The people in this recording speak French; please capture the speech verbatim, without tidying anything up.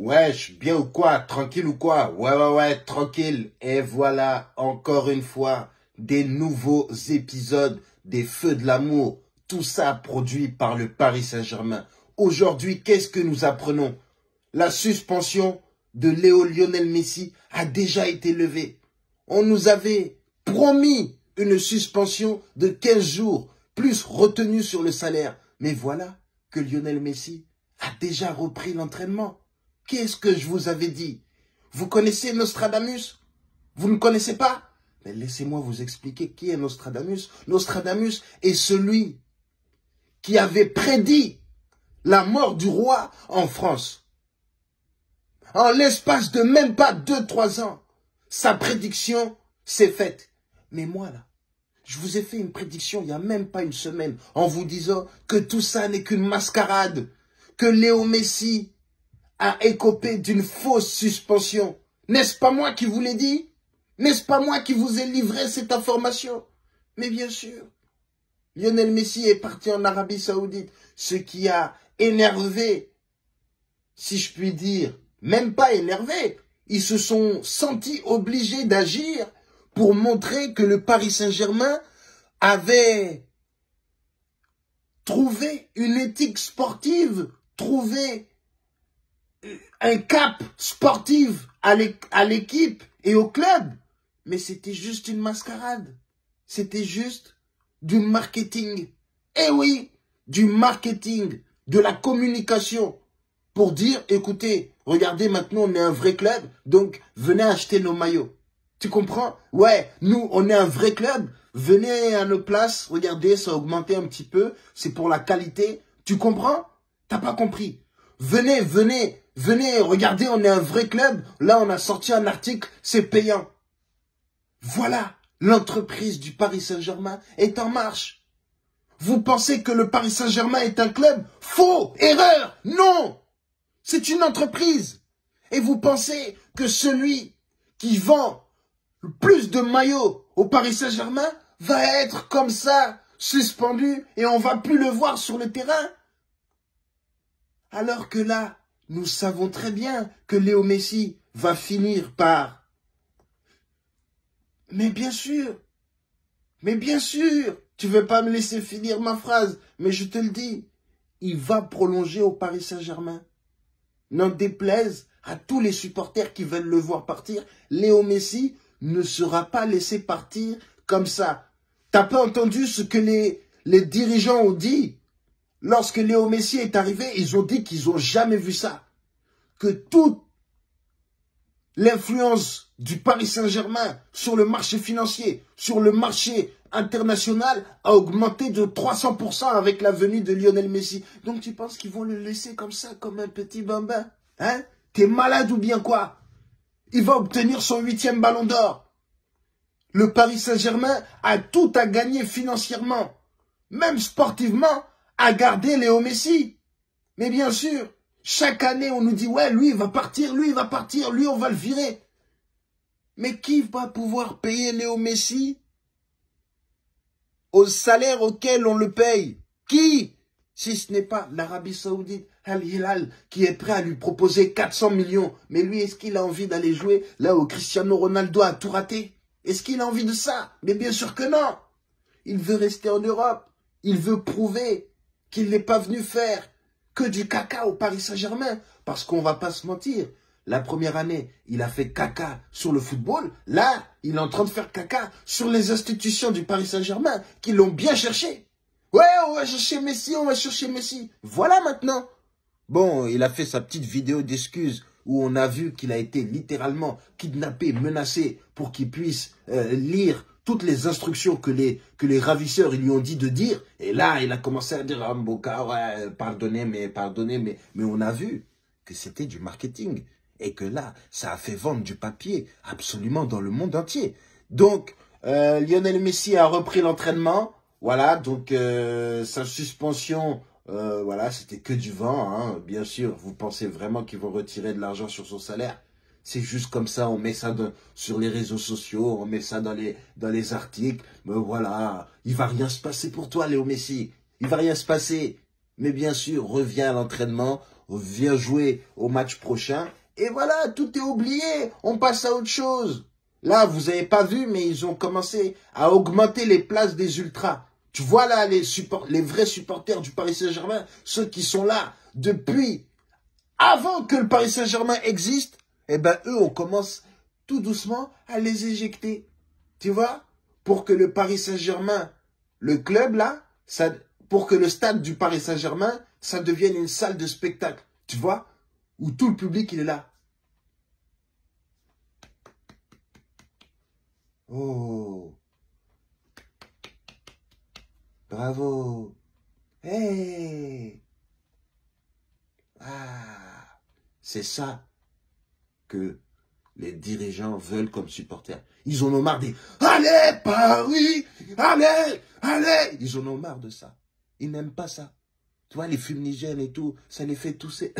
Wesh, bien ou quoi? Tranquille ou quoi? Ouais, ouais, ouais, tranquille. Et voilà, encore une fois, des nouveaux épisodes des Feux de l'amour. Tout ça produit par le Paris Saint-Germain. Aujourd'hui, qu'est-ce que nous apprenons? La suspension de Léo Lionel Messi a déjà été levée. On nous avait promis une suspension de quinze jours, plus retenue sur le salaire. Mais voilà que Lionel Messi a déjà repris l'entraînement. Qu'est-ce que je vous avais dit? Vous connaissez Nostradamus? Vous ne connaissez pas? Mais laissez-moi vous expliquer qui est Nostradamus. Nostradamus est celui qui avait prédit la mort du roi en France. En l'espace de même pas deux trois ans, sa prédiction s'est faite. Mais moi, là, je vous ai fait une prédiction il n'y a même pas une semaine en vous disant que tout ça n'est qu'une mascarade, que Léo Messi a écopé d'une fausse suspension. N'est-ce pas moi qui vous l'ai dit? N'est-ce pas moi qui vous ai livré cette information? Mais bien sûr, Lionel Messi est parti en Arabie Saoudite, ce qui a énervé, si je puis dire, même pas énervé. Ils se sont sentis obligés d'agir pour montrer que le Paris Saint-Germain avait trouvé une éthique sportive, trouvé un cap sportif à l'équipe et au club. Mais c'était juste une mascarade. C'était juste du marketing. Eh oui, du marketing, de la communication. Pour dire, écoutez, regardez, maintenant on est un vrai club, donc venez acheter nos maillots. Tu comprends? Ouais, nous on est un vrai club, venez à nos places, regardez, ça a augmenté un petit peu, c'est pour la qualité. Tu comprends? T'as pas compris? Venez, venez, venez, regardez, on est un vrai club, là on a sorti un article, c'est payant. Voilà, l'entreprise du Paris Saint-Germain est en marche. Vous pensez que le Paris Saint-Germain est un club? Faux! Erreur! Non! C'est une entreprise. Et vous pensez que celui qui vend le plus de maillots au Paris Saint-Germain va être comme ça, suspendu, et on va plus le voir sur le terrain? Alors que là, nous savons très bien que Léo Messi va finir par... Mais bien sûr, mais bien sûr, tu veux pas me laisser finir ma phrase, mais je te le dis, il va prolonger au Paris Saint-Germain. N'en déplaise à tous les supporters qui veulent le voir partir, Léo Messi ne sera pas laissé partir comme ça. T'as pas entendu ce que les, les dirigeants ont dit? Lorsque Léo Messi est arrivé, ils ont dit qu'ils n'ont jamais vu ça. Que toute l'influence du Paris Saint-Germain sur le marché financier, sur le marché international, a augmenté de trois cents pour cent avec la venue de Lionel Messi. Donc tu penses qu'ils vont le laisser comme ça, comme un petit bambin? Hein? T'es malade ou bien quoi? Il va obtenir son huitième ballon d'or. Le Paris Saint-Germain a tout à gagner financièrement, même sportivement, à garder Léo Messi. Mais bien sûr, chaque année on nous dit « Ouais, lui il va partir, lui il va partir, lui on va le virer ». Mais qui va pouvoir payer Léo Messi au salaire auquel on le paye? Qui? Si ce n'est pas l'Arabie Saoudite, Al-Hilal, qui est prêt à lui proposer quatre cents millions. Mais lui, est-ce qu'il a envie d'aller jouer là où Cristiano Ronaldo a tout raté? Est-ce qu'il a envie de ça? Mais bien sûr que non. Il veut rester en Europe. Il veut prouver qu'il n'est pas venu faire que du caca au Paris Saint-Germain. Parce qu'on ne va pas se mentir. La première année, il a fait caca sur le football. Là, il est en train de faire caca sur les institutions du Paris Saint-Germain qui l'ont bien cherché. Ouais, on va chercher Messi, on va chercher Messi. Voilà maintenant. Bon, il a fait sa petite vidéo d'excuses où on a vu qu'il a été littéralement kidnappé, menacé pour qu'il puisse euh, lire toutes les instructions que les, que les ravisseurs lui ont dit de dire. Et là, il a commencé à dire, ah, Mboka, ouais, pardonnez, mais pardonnez, mais, mais on a vu que c'était du marketing. Et que là, ça a fait vendre du papier absolument dans le monde entier. Donc, euh, Lionel Messi a repris l'entraînement. Voilà, donc euh, sa suspension, euh, voilà, c'était que du vent. Hein. Bien sûr, vous pensez vraiment qu'ils vont retirer de l'argent sur son salaire? C'est juste comme ça, on met ça de, sur les réseaux sociaux, on met ça dans les, dans les articles. Mais voilà, il va rien se passer pour toi, Léo Messi. Il va rien se passer. Mais bien sûr, reviens à l'entraînement. viens jouer au match prochain. Et voilà, tout est oublié, on passe à autre chose. Là, vous n'avez pas vu, mais ils ont commencé à augmenter les places des ultras. Tu vois là, les, support, les vrais supporters du Paris Saint-Germain, ceux qui sont là depuis, avant que le Paris Saint-Germain existe, eh ben eux, on commence tout doucement à les éjecter. Tu vois? Pour que le Paris Saint-Germain, le club là, ça, pour que le stade du Paris Saint-Germain, ça devienne une salle de spectacle. Tu vois? Où tout le public, il est là. Oh! Bravo! Hey! Ah! C'est ça que les dirigeants veulent comme supporters. Ils en ont marre des « Allez, Paris! Allez! Allez !» Ils en ont marre de ça. Ils n'aiment pas ça. Tu vois, les fumigènes et tout, ça les fait tousser.